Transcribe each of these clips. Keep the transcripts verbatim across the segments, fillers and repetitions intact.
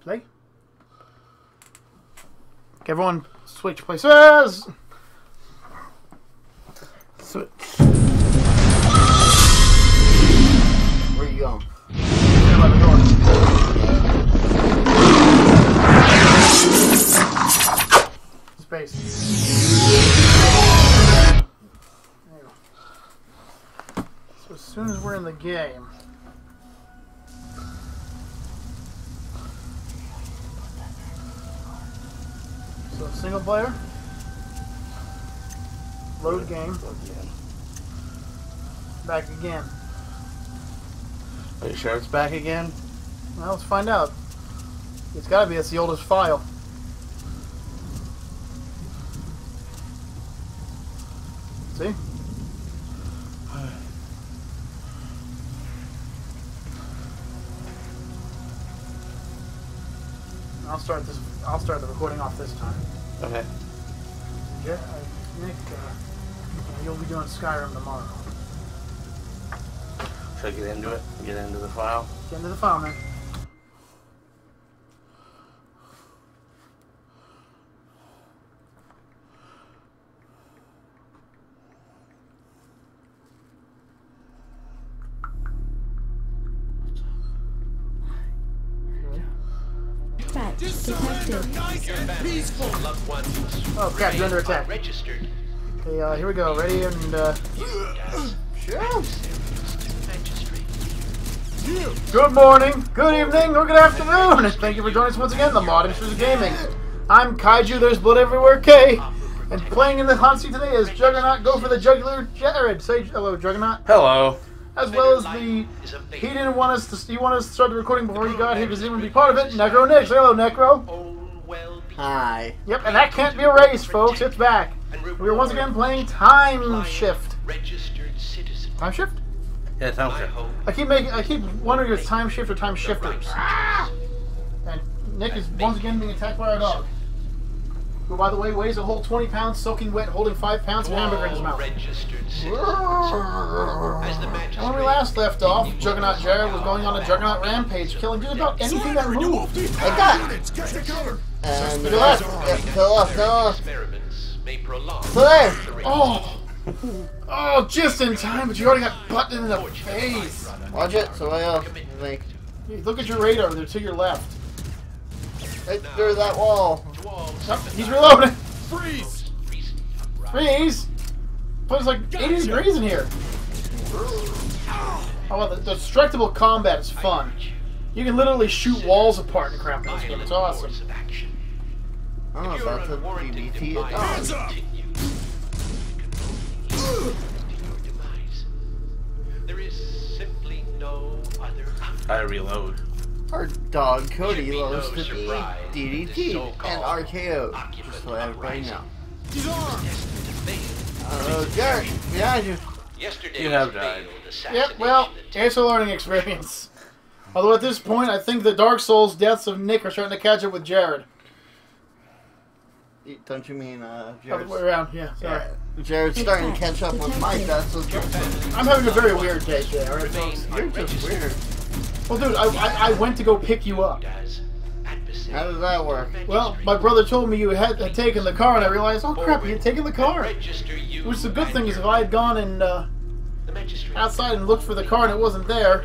Play. Okay, everyone, switch places. Switch. Where are you going? Stay by the door. Space. There you go. So as soon as we're in the game. So single player, load game, back again. Are you sure it's back again? Well, let's find out. It's gotta be, it's the oldest file. See? I'll start this. I'll start the recording off this time. Okay. Nick, uh, you'll be doing Skyrim tomorrow. Should I get into it? Get into the file? Get into the file, man. Oh crap, you're under attack. Okay, uh, here we go. Ready and, uh... Good morning, good evening, or good afternoon! Thank you for joining us once again, The Modensters of Gaming. I'm Kaiju, there's blood everywhere, K. And playing in the hot seat today is Juggernaut, go for the jugular, Jared. Say hello, Juggernaut. Hello. As well as the... He didn't want us to... He wanted us to start the recording before he got here because he didn't want to be part of it. Necro Nick. Say hello, Necro. Hi. Yep, and that can't be erased, folks. It's back. We are once again playing Time Shift. Time Shift? Yeah, Time Shift. I keep making, I keep wondering if it's Time Shift or Time Shifters. Ah! And Nick is once again being attacked by our dog, who, by the way, weighs a whole twenty pounds, soaking wet, holding five pounds of hamburger in his mouth. When we last left off, Juggernaut Jared was going on a Juggernaut rampage, killing just about anything that moved. Like that! And the left, left, left, left. Play! Oh! Oh, just in time, but you already got butted in the face. Watch it, so I, uh, like... Hey, look at your radar, they're to your left. Right through that wall. Nope, he's reloading! Freeze! Freeze! But it's like eighty degrees in here. Oh, well, the, the destructible combat is fun. You can literally shoot walls apart and crap in this game. It's awesome. I don't know if that's a D B T at all. I reload. Our dog Cody loves to be D D T and R K O. Just so everybody knows. Hello, Jared. Yeah, you. You have died. Yep. Well, it's a learning experience. Although at this point, I think the Dark Souls deaths of Nick are starting to catch up with Jared. Don't you mean uh, Jared? Other way around, yeah. Sorry. Yeah. Jared's starting to catch up with my death. So I'm having a very weird day today. All right, folks. You're just weird. Well, dude, I, I I went to go pick you up. How does that work? Well, my brother told me you had, had taken the car, and I realized, oh crap, you had taken the car. Which was the good thing is if I had gone and uh, outside and looked for the car and it wasn't there.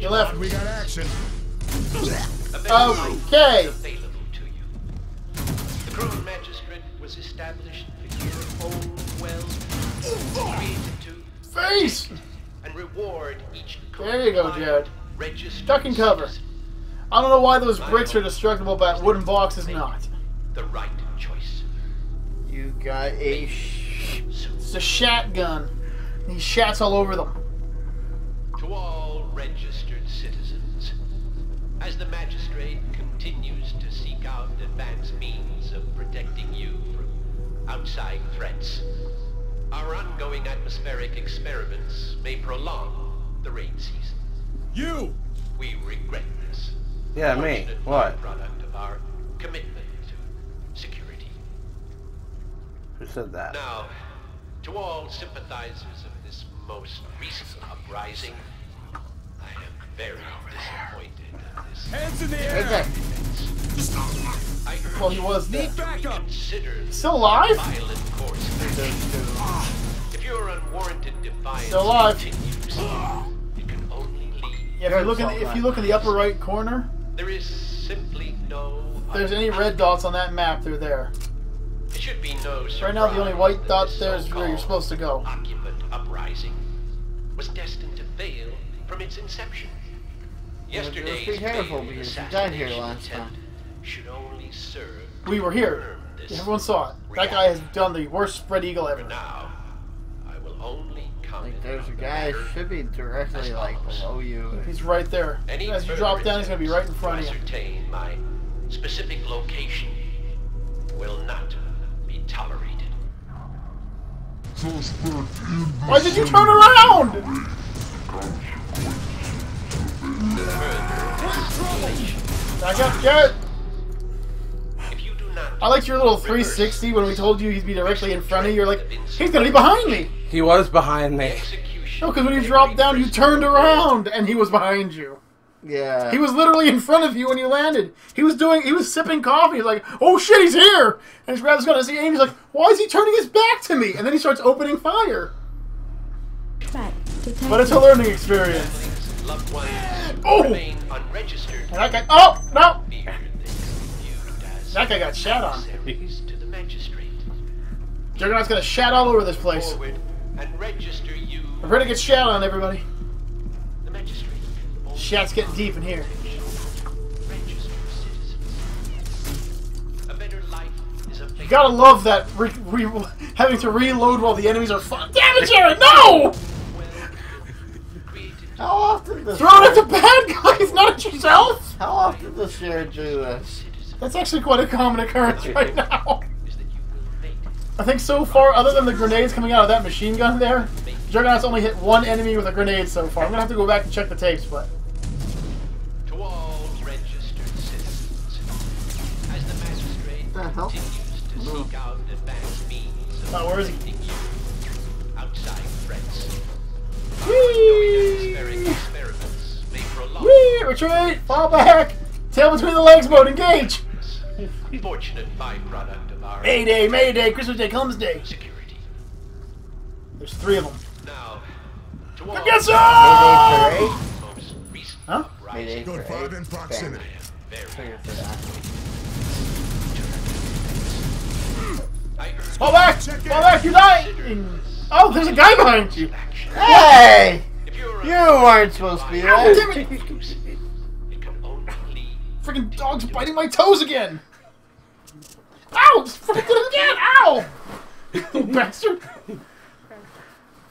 You left. We got action. Okay. The Crown Magistrate was established to cure old wells, face, and reward each. There you go, Jared. Duck and cover. I don't know why those bricks are destructible, but wooden box is not. The right choice. You got a. Sh it's a shotgun. These shots all over them. To all registered citizens, as the magistrate continues to seek out advanced means of protecting you from outside threats, our ongoing atmospheric experiments may prolong the rain season. You! We regret this. Yeah, me. What? Product of our commitment to security. Who said that? Now, to all sympathizers of this most recent uprising, I am very disappointed at this. Hands in the air! Exactly. Well, he was there. Still alive? If your unwarranted defiance still alive. It can only lead. Yeah, if you look in the, if you look in the upper right corner, there is simply no. If there's any red dots on that map, they're there. It should be no surprise. Right now, the only white dot there is where you're supposed to go. Occupant uprising was destined to fail from its inception. Yesterday's big handful because you died here last time. Should only serve. We were here. Everyone saw it. That guy has done the worst spread eagle ever. Now, I will only comment. Like there's a guy should be directly like below you. He's right there. As you drop down, he's gonna be right in front of you. My specific location will not be tolerated. Why did you turn around? Back up, Jared. I liked your little three sixty when we told you he'd be directly in front of you. You're like, he's gonna be behind me. He was behind me. No, because when you dropped down, you turned around and he was behind you. Yeah. He was literally in front of you when you landed. He was doing. He was sipping coffee. He's like, oh shit, he's here. And he grabs his gun and he's like, why is he turning his back to me? And then he starts opening fire. But it's a learning experience. Oh! And that guy. Oh no! That guy got shat on. Juggernaut's gonna shat all over this place. I've heard it get shat on, everybody. Shat's getting deep in here. You gotta love that re re having to reload while the enemies are fun. Damn it, Jared! No! How often does throw it at the bad guys, not at yourself? How often does Jared do this? That's actually quite a common occurrence right now. I think so far, other than the grenades coming out of that machine gun there, Juggernaut's only hit one enemy with a grenade so far. I'm gonna have to go back and check the tapes, but. To all registered citizens, as the magistrate continues to seek out advanced means of protecting you outside threats. Whee! Whee! Retreat! Fall back! Tail between the legs mode, engage! Fortunate byproduct of our Mayday, Mayday, Christmas Day, Columbus Day. Security. There's three of them. Now, to all Mayday parade. Huh? Mayday parade. Five in proximity. Fall back! Fall back! You're dying! Oh, there's a guy behind you. Hey! You weren't supposed to be there. Damn it! Freaking dog's biting my toes again! Ow! Freaking did it again! Ow! You bastard!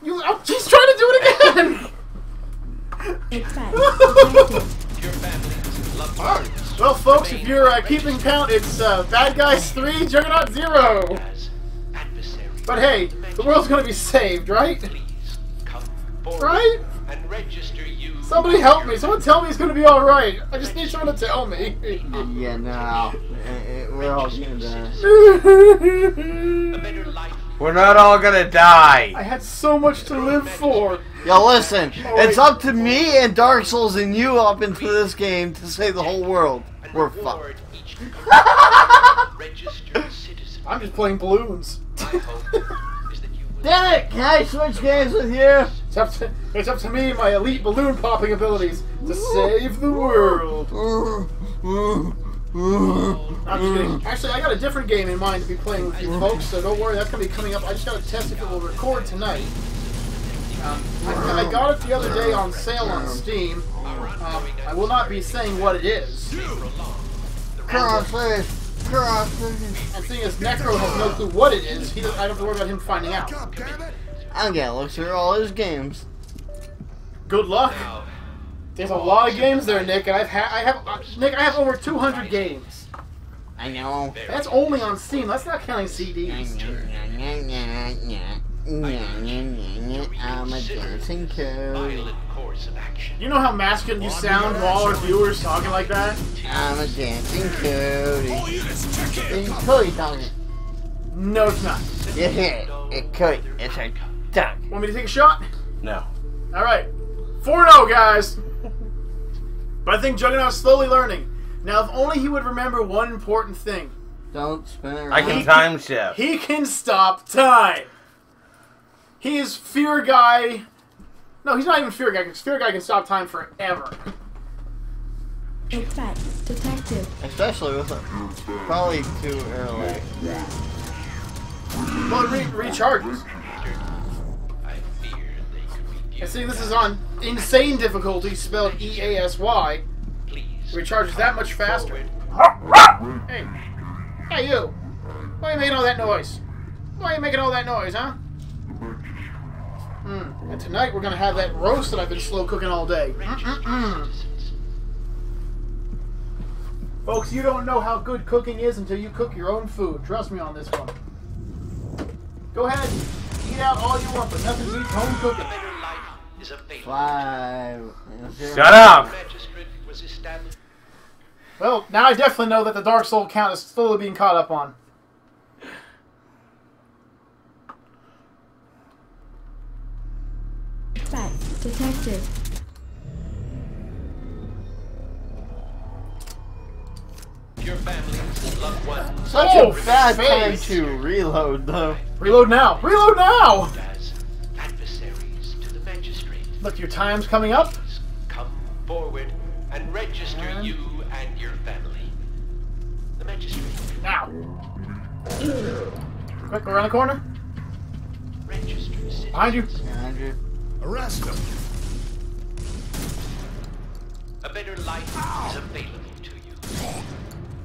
You, oh, she's trying to do it again! Alright, well, folks, if you're uh, keeping count, it's uh, Bad Guys three, Juggernaut zero! But hey, the world's gonna be saved, right? Right? And register you. Somebody help me. Someone tell me it's going to be alright. I just need someone to tell me. Yeah, no. It, it, we're all going to die. We're not all going to die. I had so much to live for. Yo, listen. Oh, it's wait. Up to me and Dark Souls and you up into this game to save the whole world. We're fucked. I'm just playing balloons. Damn it! Can I switch games with you? It's up to, it's up to me, my elite balloon popping abilities, to save the world. I'm just kidding. Actually, I got a different game in mind to be playing with you folks, so don't worry, that's going to be coming up. I just got to test if it will record tonight. Um, I, I got it the other day on sale on Steam. Um, I will not be saying what it is. Crossface! And seeing as Necro has no clue what it is, he doesn't, I don't have to worry about him finding out. I'm gonna look through all his games. Good luck. There's a lot of games there, Nick. And I've had, I have, uh, Nick, I have over two hundred games. I know. That's only on Steam. That's not counting C Ds. I'm a dancing coach. You know how masculine you sound to all our viewers talking like that? I'm a dancing Cody. It's Cody talking. No, it's not. It's it. It's Cody. It's a duck. Want me to take a shot? No. Alright. four and oh, guys. But I think Juggernaut's slowly learning. Now, if only he would remember one important thing. Don't spin around. I can time shift. He can stop time. He is Fear Guy. No, he's not even Fear Guy, because Fear Guy can stop time forever. In fact, detective. Especially with a probably too early. Well, it re recharges. I feared they could be. And see, this is on insane difficulty, spelled E A S Y. Recharges that much faster. Hey. Hey, you. Why are you making all that noise? Why are you making all that noise, huh? Mm. And tonight we're going to have that roast that I've been slow cooking all day. Mm-mm-mm. Folks, you don't know how good cooking is until you cook your own food. Trust me on this one. Go ahead. Eat out all you want, but nothing beats home cooking. Five. Shut up! Well, now I definitely know that the Dark Soul count is slowly being caught up on. Right, detective. Your family and loved ones. Such oh, a bad time to reload, though. Reload now! Reload now! Adversaries to the magistrate. Look, your time's coming up. Come forward and register and you and your family. The magistrate. Now. Quick, around the corner. Register. Behind you. Behind you. Arrest him. A better life Ow. is available to you.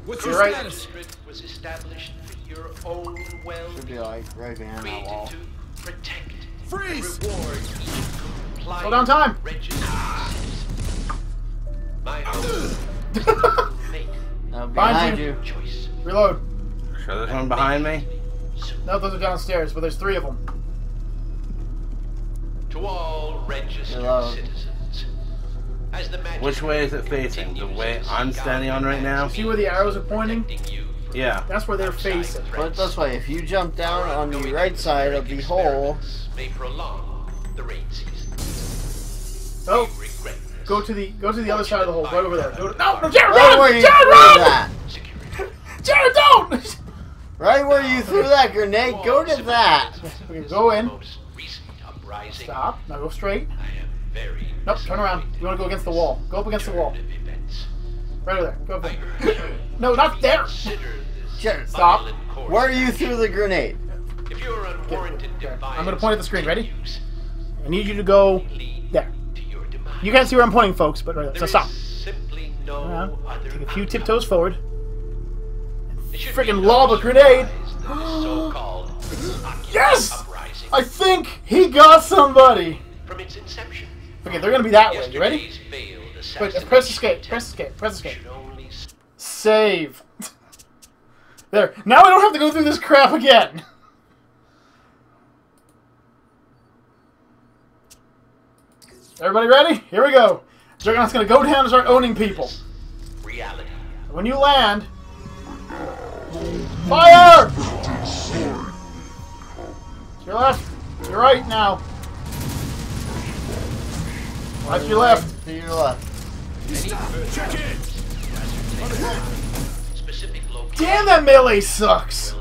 What's your right? Magistrate was established for your own well. Should be like right behind that wall. Created to protect, freeze, reward, compliant. Hold on, time. My hope. No, behind you. Choice. Reload. You sure there's one behind me? No, those are downstairs, but there's three of them. To all registered Hello. citizens. As the Which way is it facing? The way I'm standing on right now? See where the arrows are pointing? Yeah. That's where they're facing. Put it this way, if you jump down on the right side of the hole... May prolong the rain season. Oh! Go to the, go to the other side of the hole, right over there. Go to, no! No, Jared, run! Right Jared, run! Jared, don't! Right where you threw that grenade, go to that! We can go in. Stop. Now go straight. I am very nope, turn around. You want to go against the wall. Go up against the wall. Right over there. Go up there. No, not there! Jared, stop. Where you threw the grenade? If you are unwarranted device, I'm going to point at the screen. Ready? I need you to go there. You can't see where I'm pointing, folks, but right there. So stop. Simply no other Take a few tiptoes forward. Friggin' lob a grenade! Yes! I think he got somebody! From its inception. Okay, they're gonna be that way. You ready? Wait, press escape, press escape, press escape. Save. There. Now I don't have to go through this crap again! Everybody ready? Here we go. Juggernaut's gonna go down and start owning people. Reality. When you land... Fire! Your left, your right now. Watch your left. To your left. Check it. Damn, that melee sucks.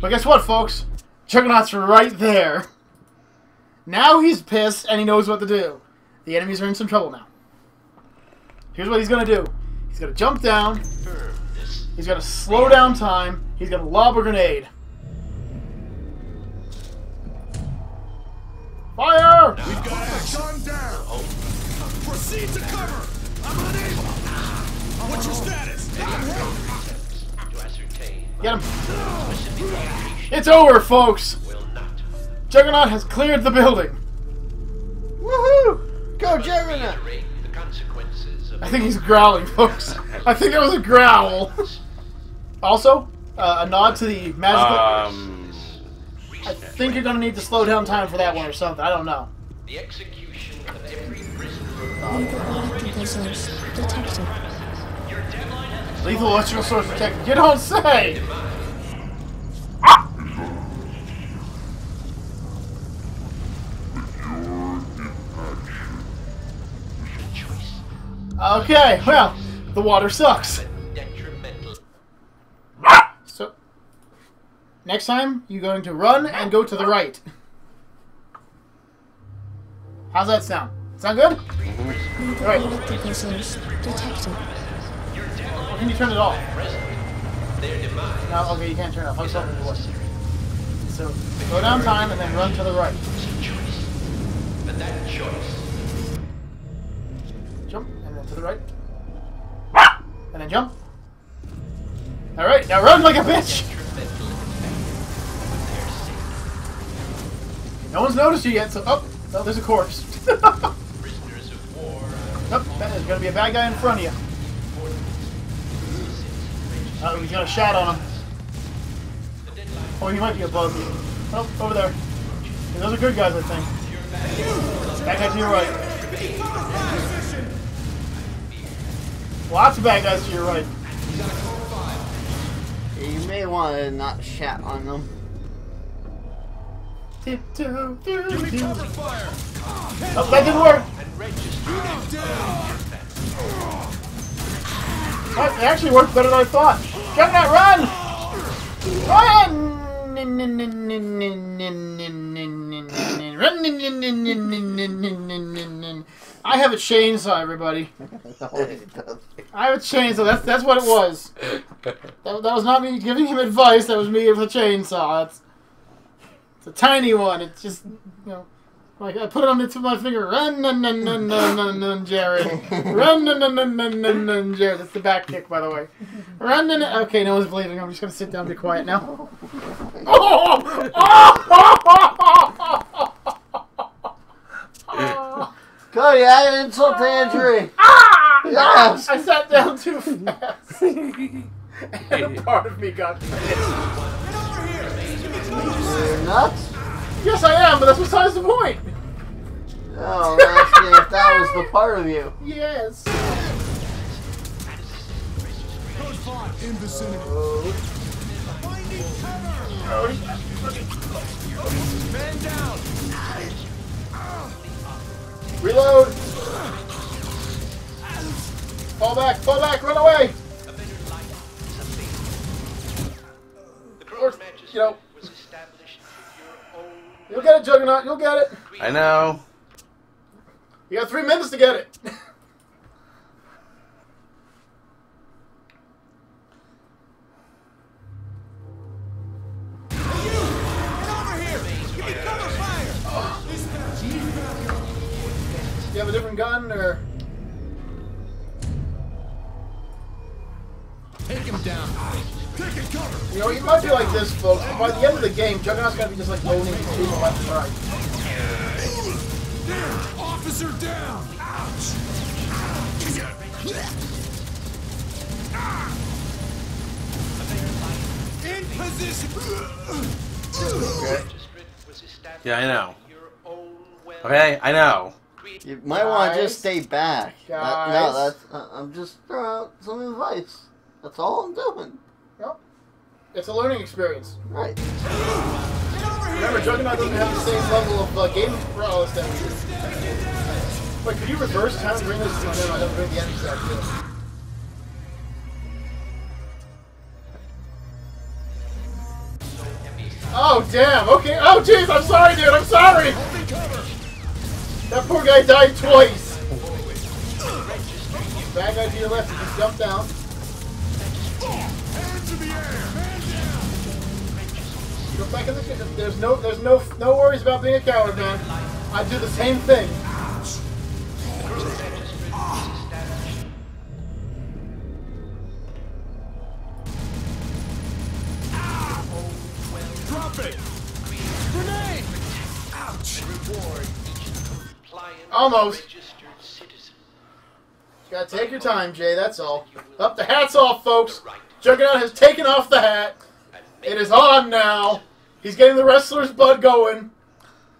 But guess what, folks? Juggernaut's right there. Now he's pissed and he knows what to do. The enemies are in some trouble now. Here's what he's gonna do. He's gonna jump down. He's gonna slow down time. He's gonna lob a grenade. Fire! We've got action down. Proceed to cover. I'm unable. What's your status? Get him! It's over, folks. Juggernaut has cleared the building. Woohoo! Go, Juggernaut! I think he's growling, folks. I think it was a growl. Also, uh, a nod to the magical. Um. I think you're gonna need to slow down time for that one or something. I don't know. The execution of every prisoner. Lethal electrical source detected. You don't say. Ah! Uh, Okay, well, the water sucks. So, next time, you're going to run and go to the right. How's that sound? Sound good? Mm-hmm. Alright. Well, can you turn it off? No, okay, you can't turn it off. I was hoping it was. So, go down time and then run to the right. But that choice. Jump, and then to the right. And then jump. Alright, now run like a bitch! No one's noticed you yet, so... Oh, oh there's a corpse. Prisoners of war. Nope, there's gonna be a bad guy in front of you. Oh, he's got a shot on him. Oh, he might be above you. Oh, over there. Yeah, those are good guys, I think. Bad guy to your right. Lots of bad guys to your right. You may want to not chat on them. Tiptoe through. Give me cover fire. Oh, that didn't work. That actually worked better than I thought. Juggernaut, run! Run! I have a chainsaw, everybody. I have a chainsaw. That's that's what it was. That, that was not me giving him advice. That was me with a chainsaw. It's, it's a tiny one. It's just, you know, like I put it on the tip of my finger. Run, run, run, run, run, run, Jared. Run, run, run, run, run, run, Jared. That's the back kick, by the way. Run, run. Okay, no one's believing. I'm just gonna sit down and be quiet now. Oh! Oh! Cody, I had an insult to injury. Ah! Yes. I sat down too fast. And a part of me got pissed. You're nuts? Yes, I am, but that's besides the point. Oh, that's if that was the part of you. Yes. In vicinity. Finding cover. Man down. Reload! Fall back! Fall back! Run away! Or, you know, you'll get it, Juggernaut. You'll get it. I know. You got three minutes to get it. Have a different gun, or take him down. Take it cover. You know, it might be like this, folks. By the end of the game, Juggernaut's gonna be just like loading two left and right. There, officer down. Ouch. In position. Okay. Yeah, I know. Okay, I know. You might want to just stay back. Guys. No, that's, I'm just throwing out some advice. That's all I'm doing. Yep. It's a learning experience. Right. Remember, Juggernaut doesn't have the same level of uh, game prowess that we do. Wait, could you reverse time and bring this to my end? I'll bring the end exact too. Oh, damn. Okay. Oh, jeez. I'm sorry, dude. I'm sorry. That poor guy died twice! Bad guy to your left, just jump down. Go back in the there's no there's no no worries about being a coward, man. I do the same thing. Drop it! Grenade! Ouch! Reward. Almost. You gotta take your time, Jay, that's all. Up, the hat's off, folks. Juggernaut has taken off the hat. It is on now. He's getting the wrestler's blood going.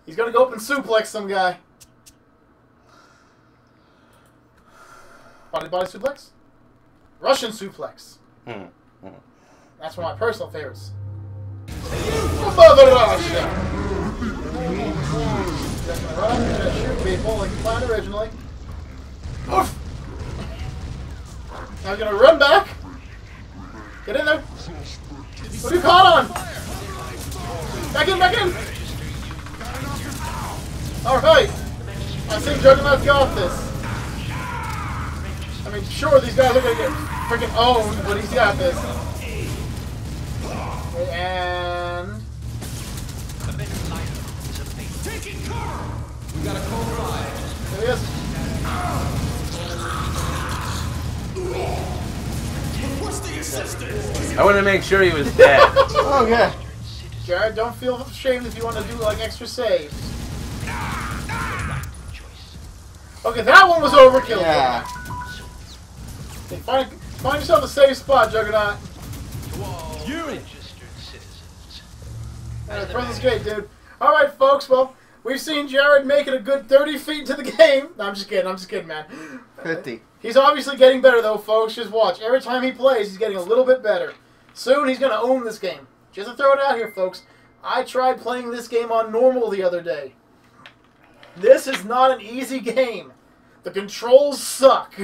He's gonna go up and suplex some guy. Body body suplex? Russian suplex. That's one of my personal favorites. Mother Russia! Run, shoot people like you planned originally. Oof! I'm gonna run back. Get in there. What are you caught on? Back in, back in. Alright. I think Juggernaut's got this. I mean, sure, these guys are gonna get freaking owned, but he's got this. And... Taking cover! We got a cold fire. There he is. What's the assistance? I want to make sure he was dead. Oh, yeah. Jared, don't feel ashamed if you want to do, like, extra saves. Okay, that one was overkill. Yeah. Okay, find, find yourself a safe spot, Juggernaut. You! Alright, press escape, dude. Alright, folks, well, we've seen Jared make it a good thirty feet into the game. No, I'm just kidding, I'm just kidding, man. fifty. He's obviously getting better, though, folks. Just watch. Every time he plays, he's getting a little bit better. Soon, he's going to own this game. Just to throw it out here, folks, I tried playing this game on normal the other day. This is not an easy game. The controls suck.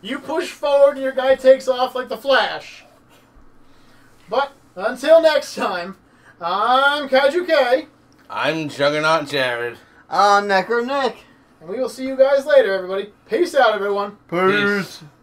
You push forward and your guy takes off like the Flash. But until next time, I'm Kaiju K. I'm Juggernaut Jared. I'm Necro Nick. And we will see you guys later, everybody. Peace out, everyone. Peace. Peace.